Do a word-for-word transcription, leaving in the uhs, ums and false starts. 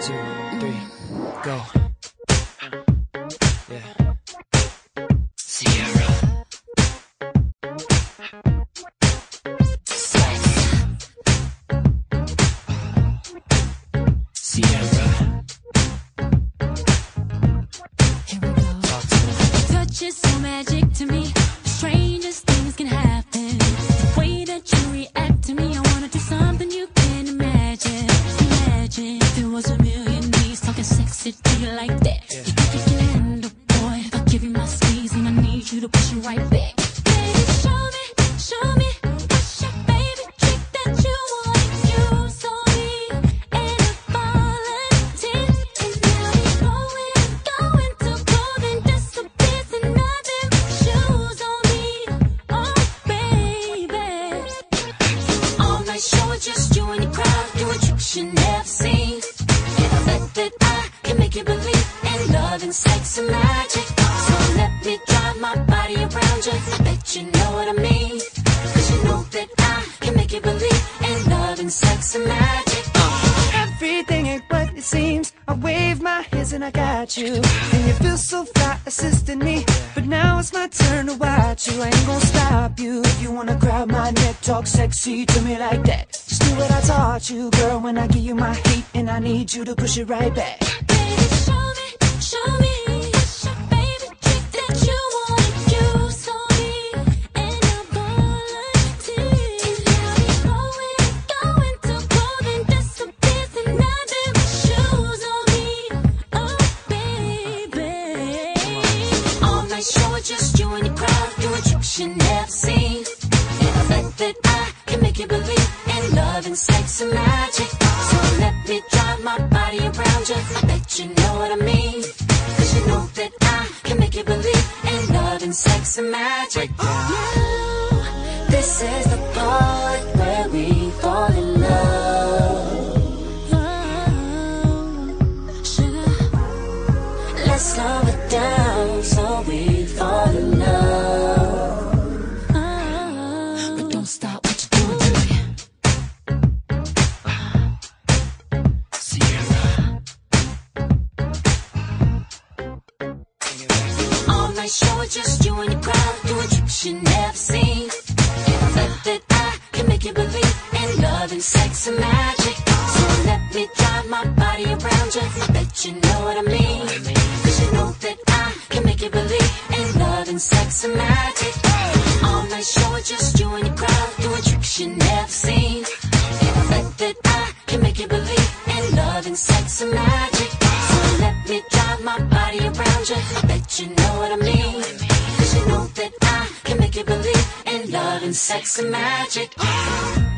two, three, go. Yeah. Ciara. Ciara. Here we go. Talk to me. Your touch is so magic to me. The strangest things can happen. The way that you react to me, I wanna do something you can't imagine. Imagine if there was a million knees talking sexy to you like that. Yeah. You think you can handle, boy? I'll give you my squeeze and I need you to push it right back. Baby, show me, show me. Just you and your crowd, do a trick you never seen. And I bet that I can make you believe in love and sex and magic. So let me drive my body around you. I bet you know what I mean. Cause you know that I can make you believe in love and sex and magic. Everything ain't what it seems. I wave my hands and I got you. And you feel so fly assisting me. But now it's my turn to watch you. I ain't gonna stop you. If you wanna grab my neck, talk sexy to me like that. Just do what I taught you, girl, when I give you my heat. And I need you to push it right back. Baby, show me, show me. It's your favorite trick that you wanna use on me. And I'm volunteering. And now we're going, going to golden disappears. And nothing but shoes on me. Oh, baby. On my show, just you and your crowd. Do a trick you never seen. And I bet that I can make you believe in love and sex and magic. So let me drive my body around you. I bet you know what I mean. Cause you know that I can make you believe in love and sex and magic. Now, this is the part where we fall in love. Oh, sugar. Let's slow it down so we fall in love. Show it, just you and your crowd, do a trick you never seen. And I bet that I can make you believe in love and sex and magic. So let me drive my body around you. I bet you know what I mean. Cause you know that I can make you believe in love and sex and magic. All night show it, just you and your crowd, do a trick you never seen. And I bet that I can make you believe in love and sex and magic. Let me drive my body around you. I bet you know what I mean. Cause you know that I can make you believe in love and sex and magic.